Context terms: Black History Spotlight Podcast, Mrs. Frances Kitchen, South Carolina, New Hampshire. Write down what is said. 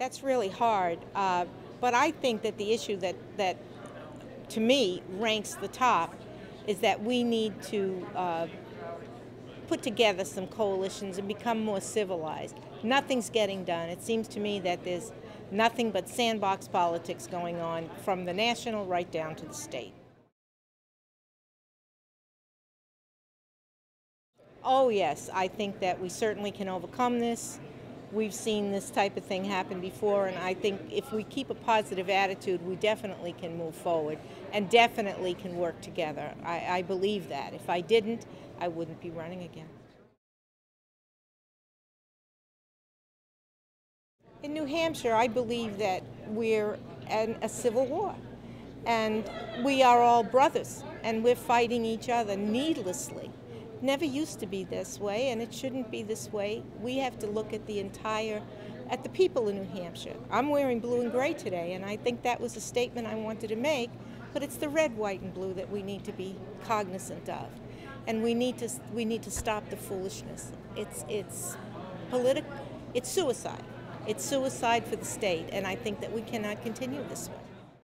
That's really hard. But I think that the issue that to me ranks the top is that we need to put together some coalitions and become more civilized. Nothing's getting done. It seems to me that there's nothing but sandbox politics going on from the national right down to the state. Oh yes, I think that we certainly can overcome this. We've seen this type of thing happen before, and I think if we keep a positive attitude, we definitely can move forward and definitely can work together. I believe that. If I didn't, I wouldn't be running again. In New Hampshire, I believe that we're in a civil war, and we are all brothers, and we're fighting each other needlessly. Never used to be this way, and it shouldn't be this way. We have to look at at the people in New Hampshire. I'm wearing blue and gray today, and I think that was a statement I wanted to make, but it's the red, white, and blue that we need to be cognizant of. And we need to stop the foolishness. It's political, it's suicide. It's suicide for the state, and I think that we cannot continue this way.